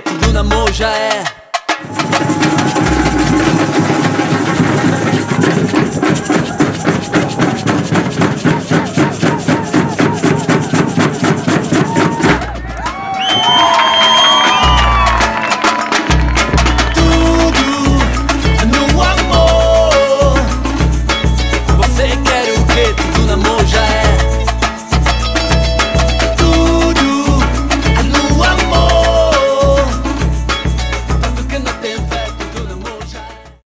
preto, do namoro já é.